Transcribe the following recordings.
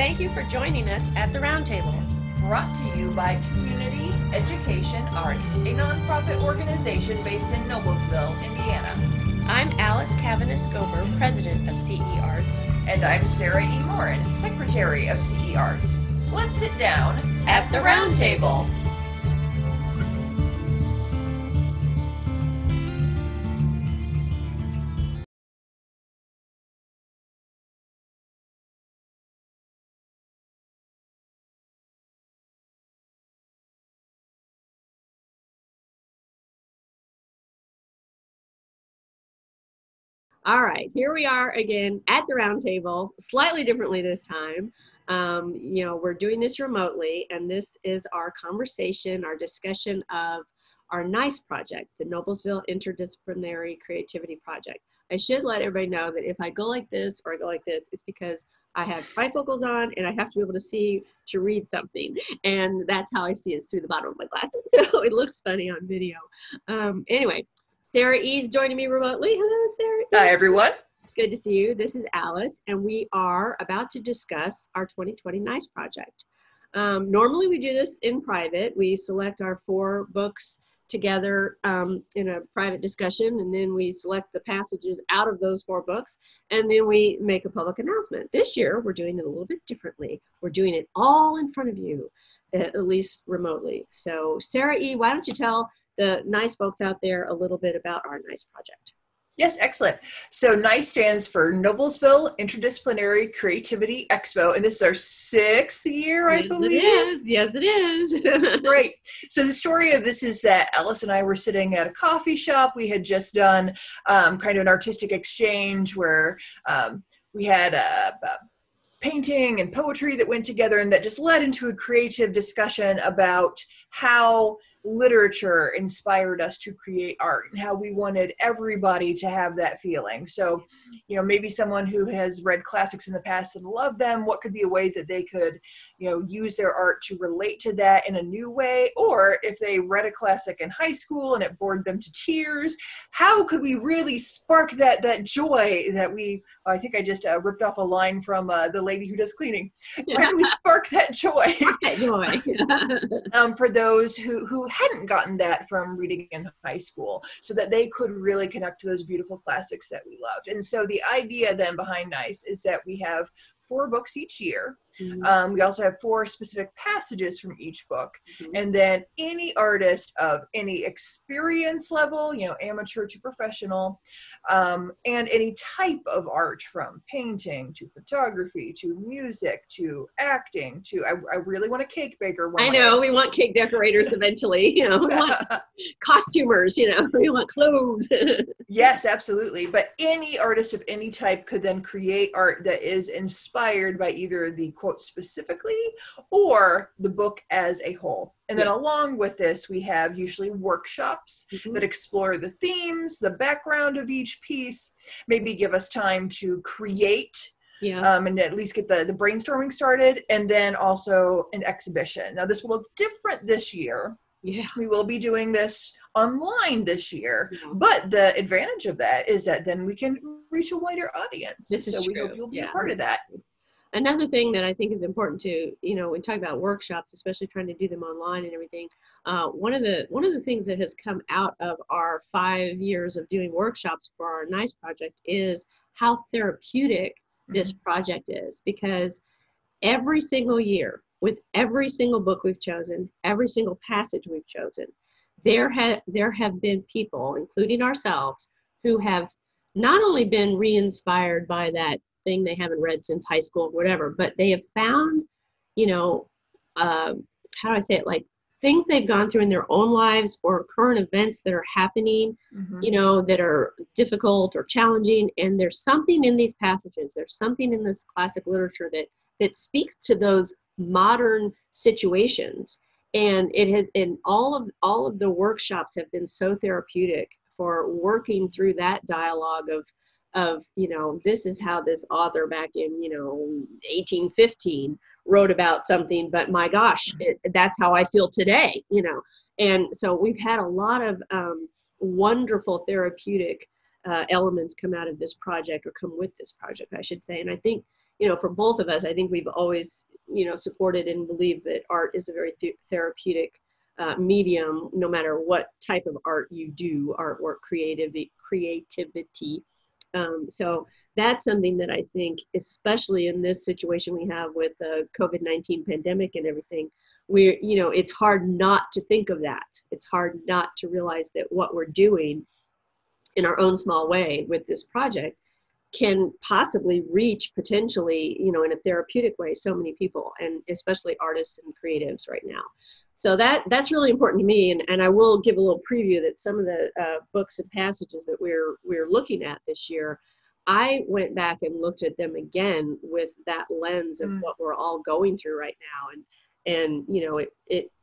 Thank you for joining us at the Roundtable. Brought to you by Community Education Arts, a nonprofit organization based in Noblesville, Indiana. I'm Alice Kavanis-Gober, President of CE Arts. And I'm Sarah E. Morin, Secretary of CE Arts. Let's sit down at the Roundtable. All right, here we are again at the Roundtable, slightly differently this time. You know, we're doing this remotely, and this is our conversation, our discussion of our NICE project, the Noblesville Interdisciplinary Creativity Project. I should let everybody know that if I go like this or I go like this, it's because I have bifocals on and I have to be able to see to read something. And that's how I see it, through the bottom of my glasses. So it looks funny on video. Anyway. Sarah E. is joining me remotely. Hello, Sarah E. Hi, everyone. It's good to see you. This is Alice, and we are about to discuss our 2020 NICE project. Normally, we do this in private. We select our 4 books together in a private discussion, and then we select the passages out of those 4 books, and then we make a public announcement. This year, we're doing it a little bit differently. We're doing it all in front of you, at least remotely. So, Sarah E., why don't you tell the NICE folks out there a little bit about our NICE project? Yes, excellent. So NICE stands for Noblesville Interdisciplinary Creativity Expo, and this is our 6th year, I believe. Yes, it is. Great. So the story of this is that Alice and I were sitting at a coffee shop. We had just done kind of an artistic exchange where we had a painting and poetry that went together, and that just led into a creative discussion about how literature inspired us to create art and how we wanted everybody to have that feeling. So, you know, maybe someone who has read classics in the past and loved them, what could be a way that they could, you know, use their art to relate to that in a new way? Or if they read a classic in high school and it bored them to tears, how could we really spark that joy that we, I think I just ripped off a line from the lady who does cleaning. How do we spark that joy? For those who hadn't gotten that from reading in high school, so that they could really connect to those beautiful classics that we loved. And so the idea then behind NICE is that we have 4 books each year. Mm-hmm. We also have 4 specific passages from each book. Mm-hmm. And then any artist of any experience level, you know, amateur to professional, and any type of art, from painting to photography to music to acting to, I really want a cake baker. I know, we want cake decorators eventually, you know, we want costumers, you know, we want clothes. Yes, absolutely. But any artist of any type could then create art that is inspired by either the quote specifically or the book as a whole. And then along with this, we have usually workshops that explore the themes, the background of each piece, maybe give us time to create and at least get the brainstorming started, and then also an exhibition. Now this will look different this year. Yeah. We will be doing this online this year, but the advantage of that is that then we can reach a wider audience. This is true. We hope you'll be a part of that. Another thing that I think is important to, you know, when talking about workshops, especially trying to do them online and everything, one of the things that has come out of our 5 years of doing workshops for our NICE project is how therapeutic this project is, because every single year, with every single book we've chosen, every single passage we've chosen, there have been people, including ourselves, who have not only been re-inspired by that thing they haven't read since high school, whatever, but they have found, you know, how do I say it, like things they've gone through in their own lives or current events that are happening, you know, that are difficult or challenging, and there's something in these passages, there's something in this classic literature that speaks to those modern situations. And it has, and all of the workshops have been so therapeutic for working through that dialogue of, you know, this is how this author back in, you know, 1815 wrote about something, but my gosh, that's how I feel today, you know. And so we've had a lot of wonderful therapeutic elements come out of this project, or come with this project, I should say. And I think, for both of us, I think we've always, supported and believed that art is a very therapeutic medium, no matter what type of art you do, artwork, creativity. So that's something that I think, especially in this situation we have with the COVID-19 pandemic and everything, we're, it's hard not to think of that. It's hard not to realize that what we're doing in our own small way with this project can possibly reach potentially, in a therapeutic way, so many people, and especially artists and creatives right now. So that's really important to me, and I will give a little preview that some of the books and passages that we're looking at this year, I went back and looked at them again with that lens of what we're all going through right now, and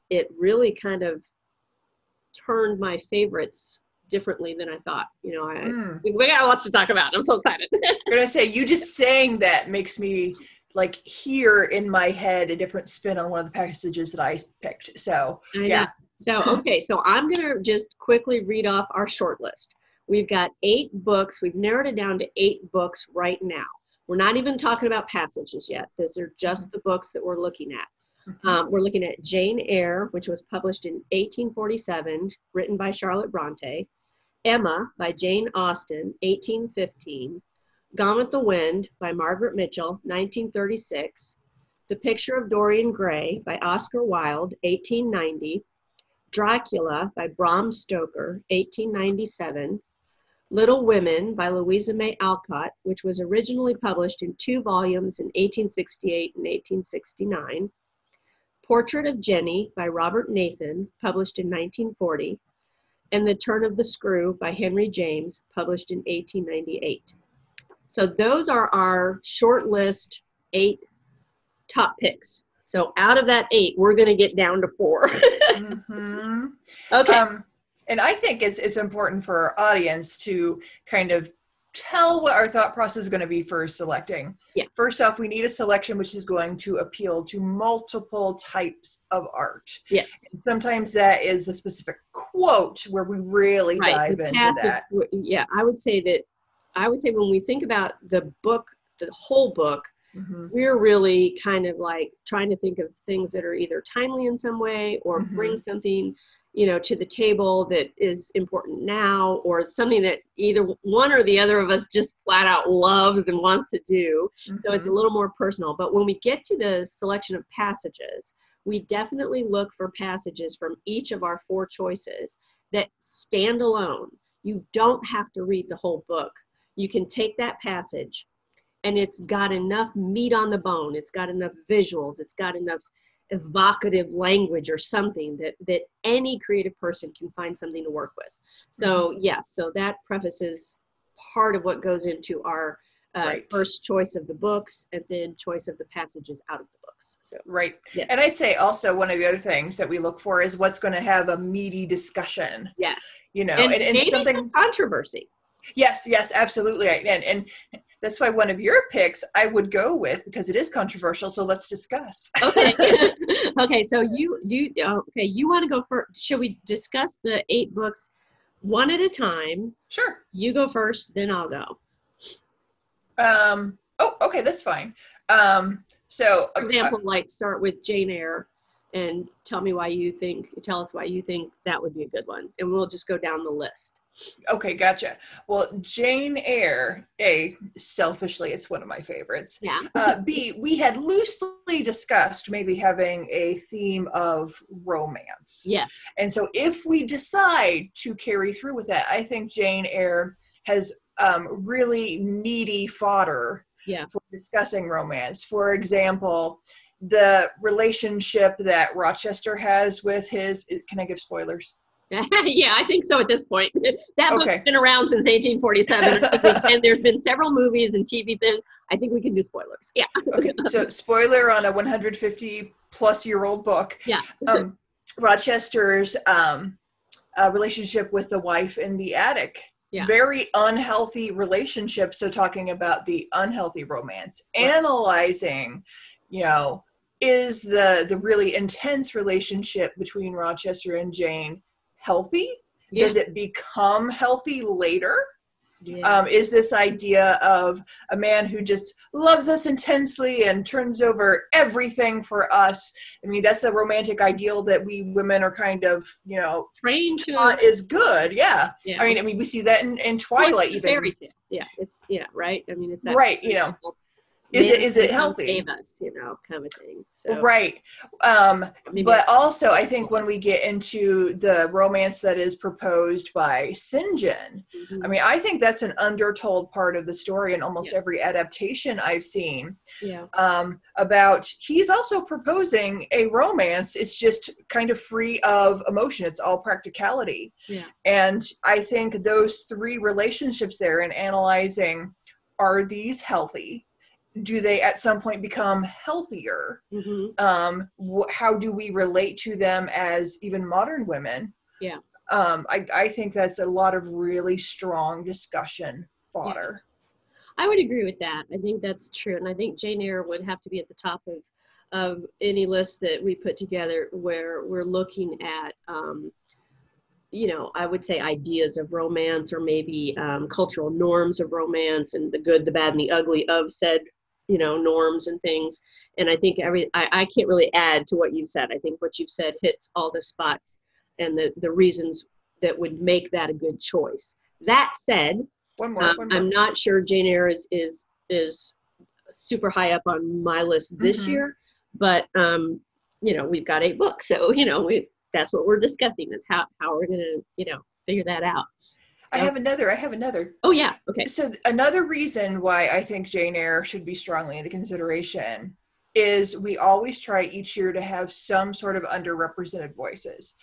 it really kind of turned my favorites differently than I thought. We got lots to talk about. I'm so excited. I'm gonna say, you just saying that makes me like hear in my head a different spin on one of the passages that I picked. So yeah. So okay, so I'm gonna just quickly read off our short list. We've got 8 books. We've narrowed it down to 8 books right now. We're not even talking about passages yet. These are just the books that we're looking at. We're looking at Jane Eyre, which was published in 1847, written by Charlotte Bronte. Emma by Jane Austen, 1815. Gone with the Wind by Margaret Mitchell, 1936. The Picture of Dorian Gray by Oscar Wilde, 1890. Dracula by Bram Stoker, 1897. Little Women by Louisa May Alcott, which was originally published in 2 volumes in 1868 and 1869. Portrait of Jenny by Robert Nathan, published in 1940. And The Turn of the Screw by Henry James, published in 1898. So those are our short list 8 top picks. So out of that 8, we're going to get down to 4. Okay. And I think it's important for our audience to kind of tell what our thought process is going to be for selecting. Yeah. First off, we need a selection which is going to appeal to multiple types of art. Yes. And sometimes that is a specific quote where we really dive into that. Yeah, I would say when we think about the book, the whole book, we're really kind of like trying to think of things that are either timely in some way or bring something to the table that is important now, or something that either one or the other of us just flat out loves and wants to do. So it's a little more personal. But when we get to the selection of passages, we definitely look for passages from each of our 4 choices that stand alone. You don't have to read the whole book. You can take that passage, and it's got enough meat on the bone. It's got enough visuals. It's got enough evocative language or something that any creative person can find something to work with. So yeah, so that prefaces part of what goes into our first choice of the books, and then choice of the passages out of the books. So yeah. And I'd say also one of the other things that we look for is what's going to have a meaty discussion. Yes. And maybe something controversy. Yes, yes, absolutely. And that's why one of your picks I would go with, because it is controversial. So let's discuss. Okay. Okay. So you want to go first. Should we discuss the 8 books one at a time? Sure. You go first, then I'll go. Oh, okay. That's fine. So for example, like start with Jane Eyre and tell us why you think that would be a good one. And we'll just go down the list. Okay, gotcha. Well, Jane Eyre, A, selfishly, it's one of my favorites. Yeah. B, we had loosely discussed maybe having a theme of romance. Yes. And so if we decide to carry through with that, I think Jane Eyre has really meaty fodder for discussing romance. For example, the relationship that Rochester has with his, can I give spoilers? Yeah, I think so at this point. That book's been around since 1847, and there's been several movies and TV things. I think we can do spoilers. Yeah. Okay, so spoiler on a 150-plus-year-old book. Yeah. Rochester's relationship with the wife in the attic. Yeah. Very unhealthy relationship, so talking about the unhealthy romance. Right. Analyzing, is the really intense relationship between Rochester and Jane healthy? Does it become healthy later? Yeah. Is this idea of a man who just loves us intensely and turns over everything for us. I mean, that's a romantic ideal that we women are kind of, you know, trained to. Is good, yeah. Yeah. I mean, we see that in Twilight, well, even. Fairy tale. Yeah, it's, yeah, right. I mean, it's that. Right, you know. Is it healthy? Us, you know, kind of thing. So, right. But also, I think when we get into the romance that is proposed by St. John, mm-hmm. I mean, I think that's an undertold part of the story in almost yeah. every adaptation I've seen. Yeah. About he's also proposing a romance. It's just kind of free of emotion. It's all practicality. Yeah. And I think those three relationships there, and analyzing, are these healthy? Do they at some point become healthier? Mm-hmm. How do we relate to them as even modern women? Yeah. I think that's a lot of really strong discussion fodder. Yeah. I would agree with that. I think that's true. And I think Jane Eyre would have to be at the top of any list that we put together where we're looking at, you know, I would say ideas of romance, or maybe cultural norms of romance, and the good, the bad, and the ugly of said, you know, norms and things. And I think I can't really add to what you've said. I think what you've said hits all the spots and the reasons that would make that a good choice. That said, one more. I'm not sure Jane Eyre is super high up on my list this mm-hmm. year, but you know, we've got 8 books, so you know, that's what we're discussing, is how we're going to, you know, figure that out. So. I have another. Oh, yeah. Okay. So another reason why I think Jane Eyre should be strongly into consideration is we always try each year to have some sort of underrepresented voices.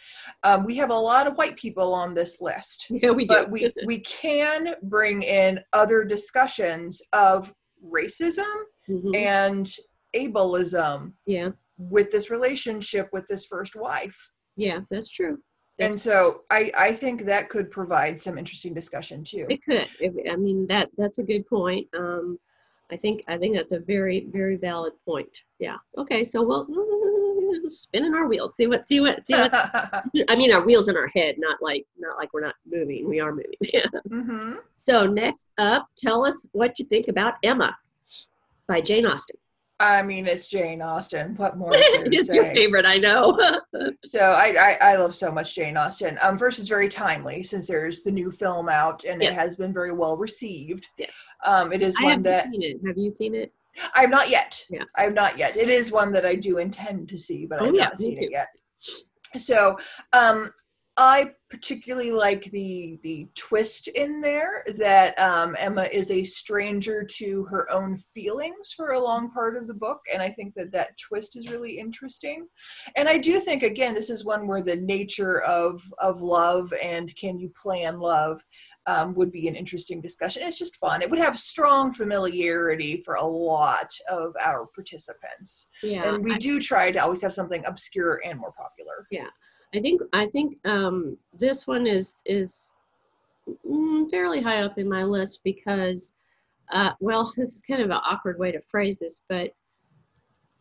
We have a lot of white people on this list. Yeah, we do. But we can bring in other discussions of racism mm-hmm. and ableism yeah. with this relationship with this first wife. Yeah, that's true. That's and so I think that could provide some interesting discussion too. It could. I mean, that's a good point. I think that's a very, very valid point. Yeah. Okay. So we'll spinning our wheels. See what. I mean, our wheels in our head, not like we're not moving. We are moving. Yeah. Mm-hmm. So next up, tell us what you think about Emma by Jane Austen. I mean, it's Jane Austen. What more? It's your favorite, I know. So I love so much Jane Austen. First, it's very timely since there's the new film out, and yes. it has been very well received. Yes. It is one that I haven't seen it. Have you seen it? I have not yet. Yeah. I have not yet. It is one that I do intend to see, but I've not seen it yet. So, I particularly like the twist in there that Emma is a stranger to her own feelings for a long part of the book, and I think that twist is really interesting. And I do think, again, this is one where the nature of love and can you plan love would be an interesting discussion. It's just fun. It would have strong familiarity for a lot of our participants. Yeah, and we do try to always have something obscure and more popular. Yeah. I think this one is fairly high up in my list because, well, this is kind of an awkward way to phrase this, but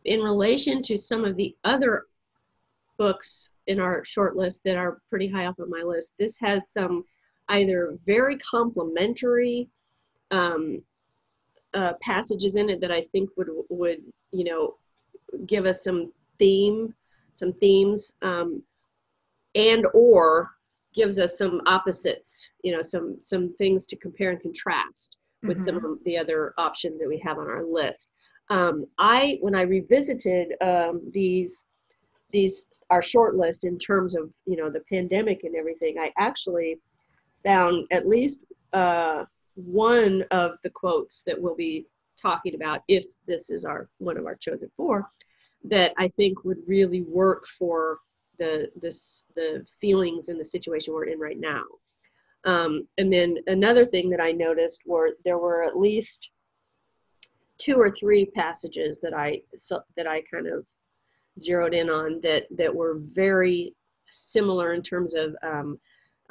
in relation to some of the other books in our short list that are pretty high up on my list, this has some either very complimentary passages in it that I think would you know, give us some themes. And or gives us some opposites, you know, some things to compare and contrast with mm-hmm. some of the other options that we have on our list. When I revisited these our short list in terms of, you know, the pandemic and everything, I actually found at least one of the quotes that we'll be talking about, if this is one of our chosen four, that I think would really work for the feelings in the situation we're in right now. And then another thing that I noticed were there were at least 2 or 3 passages that I kind of zeroed in on that were very similar in terms of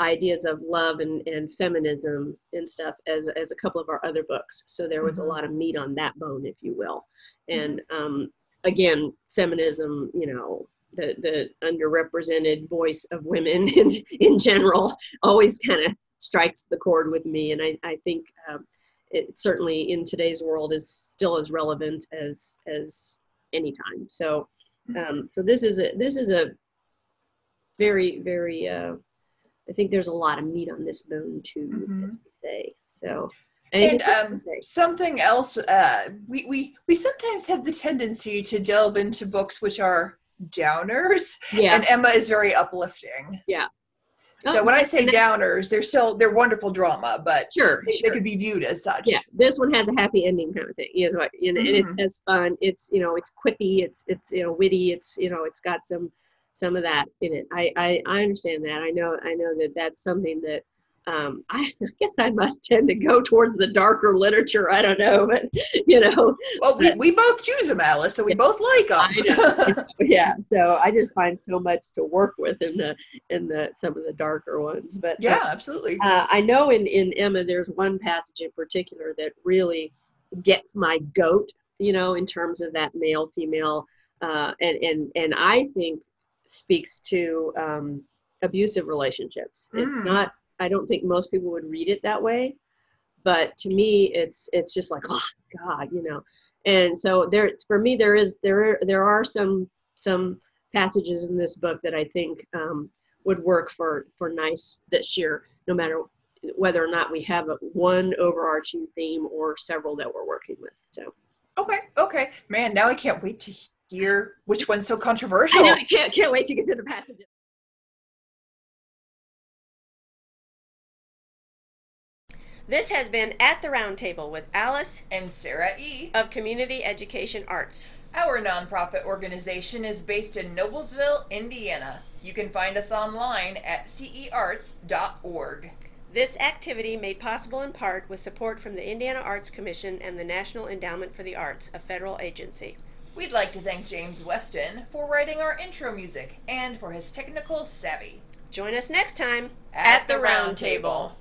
ideas of love and feminism and stuff as a couple of our other books. So there was mm-hmm. a lot of meat on that bone, if you will. And again, feminism, you know, the underrepresented voice of women in general always kind of strikes the chord with me, and I think it certainly in today's world is still as relevant as any time. So so this is a very, very I think there's a lot of meat on this bone too, as we say. So and something else, we sometimes have the tendency to delve into books which are downers, and Emma is very uplifting. So when I say downers, they're wonderful drama, but they could be viewed as such. Yeah, this one has a happy ending kind of thing. You know, and it's fun. It's, you know, it's quippy. It's you know, witty. It's, you know, it's got some of that in it. I understand that. I know that that's something that I guess I must tend to go towards the darker literature. I don't know, but you know. Well, we both choose them, Alice, so we both like them. I know. So I just find so much to work with in some of the darker ones. But yeah, absolutely. I know in Emma, there's one passage in particular that really gets my goat. You know, in terms of that male female, and I think speaks to abusive relationships. It's not. I don't think most people would read it that way, but to me, it's just like, oh God, you know. And so there, for me, there are some passages in this book that I think would work for NICE this year, no matter whether or not we have one overarching theme or several that we're working with. So. Okay, man. Now I can't wait to hear which one's so controversial. I know, I can't wait to get to the passages. This has been At the Round Table with Alice and Sarah E. of Community Education Arts. Our nonprofit organization is based in Noblesville, Indiana. You can find us online at cearts.org. This activity made possible in part with support from the Indiana Arts Commission and the National Endowment for the Arts, a federal agency. We'd like to thank James Weston for writing our intro music and for his technical savvy. Join us next time at the Round Table.